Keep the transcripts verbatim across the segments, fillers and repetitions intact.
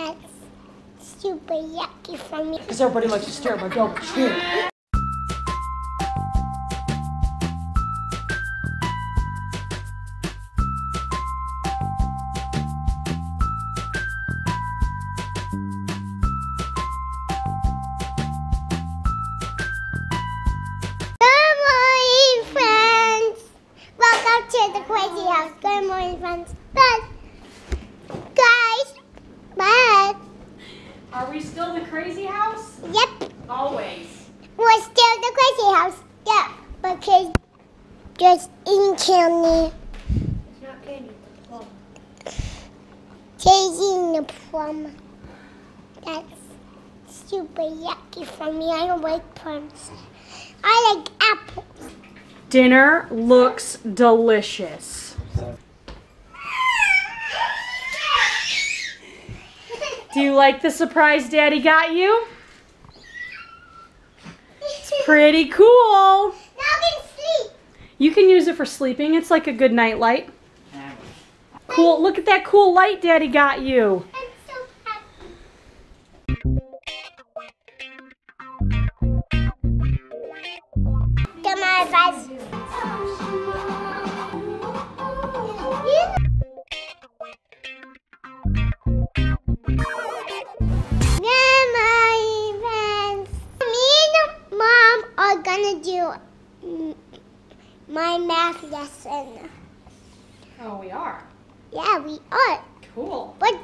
That's super yucky for me. Because everybody likes to stare at my dog shit. Good morning, friends. Welcome to the Crazy House. Good morning, friends. But are we still the crazy house? Yep. Always. We're still the crazy house. Yeah. Because there's eating candy. It's not candy, it's a plum. She's eating a plum. That's super yucky for me. I don't like plums. I like apples. Dinner looks delicious. Do you like the surprise Daddy got you? It's pretty cool. Now I can sleep. You can use it for sleeping. It's like a good night light. Cool. Look at that cool light Daddy got you. I'm so happy. Get my advice. Gonna do my math lesson. Oh, we are? Yeah, we are. Cool. But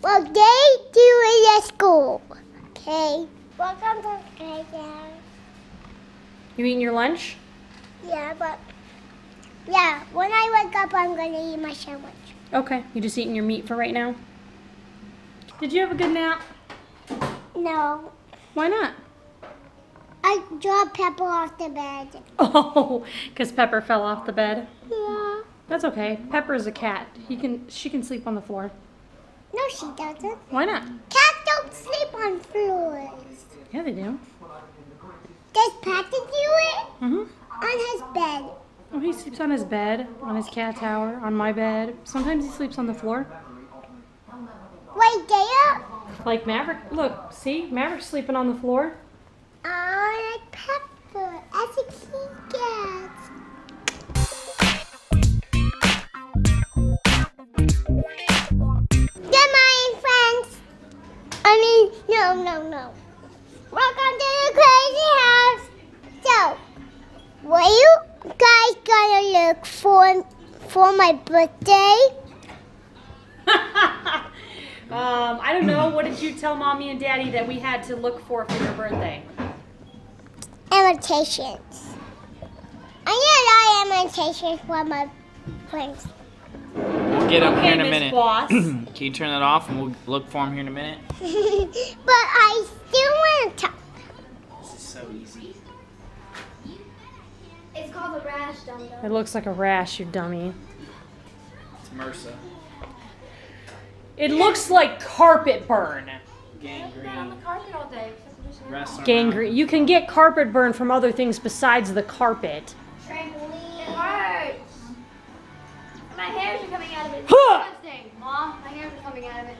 well, they do it at school. Okay. Welcome to playground. You eating your lunch? Yeah, but yeah, when I wake up, I'm gonna eat my sandwich. Okay. You just eating your meat for right now? Did you have a good nap? No. Why not? I dropped Pepper off the bed. Oh, because Pepper fell off the bed? Yeah. That's okay. Pepper's a cat. He can, she can sleep on the floor. No, she doesn't. Why not? Cats don't sleep on floors. Yeah, they do. Does Pat do it? Mm-hmm. On his bed. Oh, he sleeps on his bed, on his cat tower, on my bed. Sometimes he sleeps on the floor. Right there? Like Maverick. Look, see? Maverick's sleeping on the floor. I like Pepper as a king cat. Good morning, friends. I mean, no, no, no. Welcome to the crazy house. So, what are you guys gonna look for for my birthday? um, I don't know. What did you tell Mommy and Daddy that we had to look for for your birthday? Invitations. I need a lot of invitations for my friends. We'll get up okay, here in a minute. Can you turn that off and we'll look for them here in a minute? But I still want to talk. This is so easy. It's called a rash, dummy. It looks like a rash, you dummy. It's MRSA. It looks like carpet burn. Gangrene. On the carpet all day. Gangrene. You can get carpet burn from other things besides the carpet. Trampoline. It hurts. My hairs are coming out of it. Huh. Mom, my hairs are coming out of it.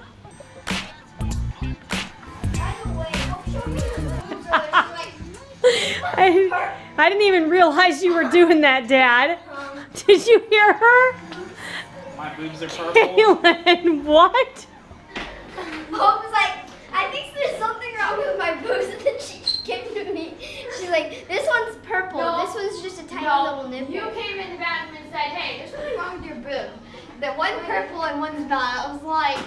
I, I didn't even realize you were doing that, Dad. Did you hear her? My boobs are purple. Kaylin, what? Mom was like, I think there's something wrong with my boobs, and then she came to me. She's like, this one's purple. No, this one's just a tiny no, little nipple. You came in the bathroom and said, hey, there's something wrong with your boob. That one's purple and one's not. I was like,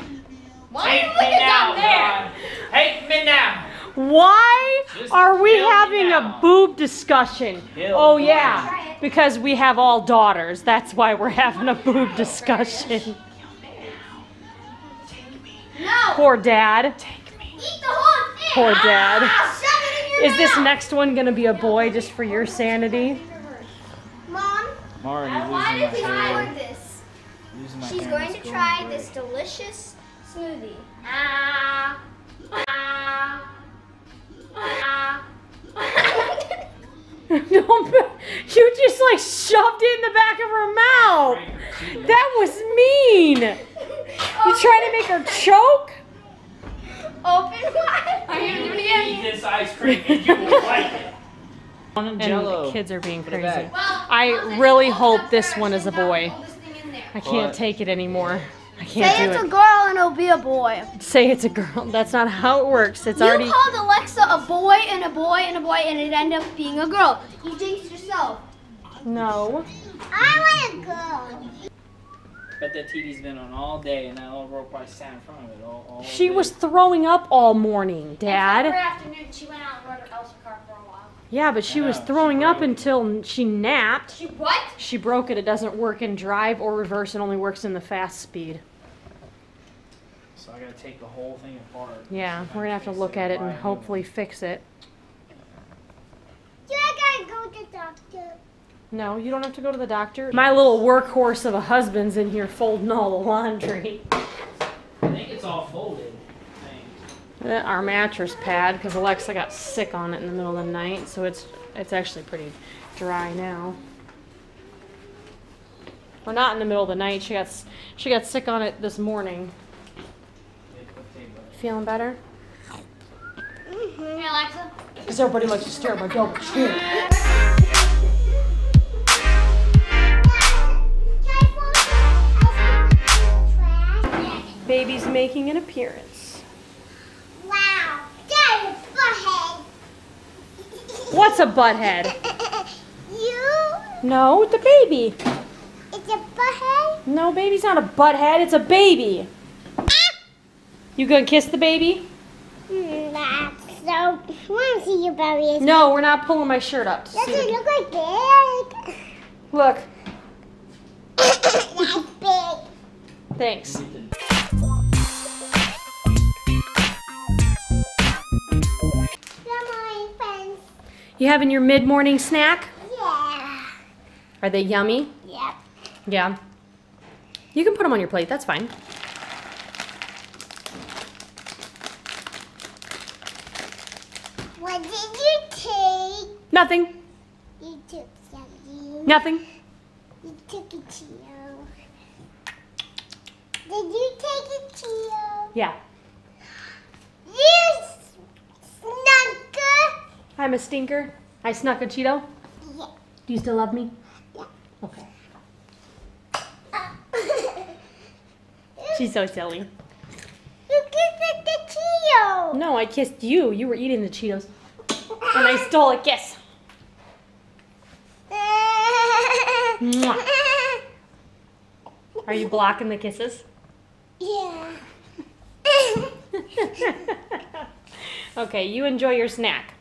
why are you looking down there? Hate me now. Why just are we having a boob discussion? Kill oh, yeah, because we have all daughters. That's why we're having a boob discussion. No. Poor Dad. Take Eat the whole thing. Poor Dad. Ah, is this next one going to be a boy just for your sanity? Mom, why did we buy this? She's going to try going this delicious smoothie. Ah. Ah. Ah. You just like shoved it in the back of her mouth. That was mean. You trying to make her choke? this ice cream and you will like it. And the kids are being crazy. Well, I really hope this one is a boy. I can't take it anymore. I can't Say do it's it. a girl and it'll be a boy. Say it's a girl. That's not how it works. It's you already. You called Alexa a boy and a boy and a boy and it ended up being a girl. You jinxed yourself. No. I want a girl. Bet that T V's been on all day and that little girl probably sat in front of it all, all She day. was throwing up all morning, Dad. Every afternoon she went out and rode her Elsa car for a while. Yeah, but she was throwing she up until she napped. She what? She broke it. It doesn't work in drive or reverse. It only works in the fast speed. So I gotta take the whole thing apart. Yeah, we're gonna have to look at it and hopefully fix it. Do I gotta go to the doctor? No, you don't have to go to the doctor. My little workhorse of a husband's in here folding all the laundry. I think it's all folded. Our mattress pad, because Alexa got sick on it in the middle of the night, so it's it's actually pretty dry now. Or not in the middle of the night. She got she got sick on it this morning. Feeling better? Mm-hmm. Hey Alexa. Because everybody likes to stare at my dog. Baby's making an appearance. What's a butthead? You? No, the baby. It's a butthead? No, baby's not a butthead. It's a baby. Ah! You gonna kiss the baby? Not so. I wanna see your belly. No, we're not pulling my shirt up. Does it look like big? Look. That's big. Thanks. You having your mid-morning snack? Yeah. Are they yummy? Yep. Yeah. You can put them on your plate. That's fine. What did you take? Nothing. You took something. Nothing. You took a Cheeto. Did you take a Cheeto? Yeah. You snugger. I'm a stinker. I snuck a Cheeto. Yeah. Do you still love me? Yeah. Okay. Uh, She's so silly. You kissed the Cheeto. No, I kissed you. You were eating the Cheetos. And I stole a kiss. Are you blocking the kisses? Yeah. Okay, you enjoy your snack.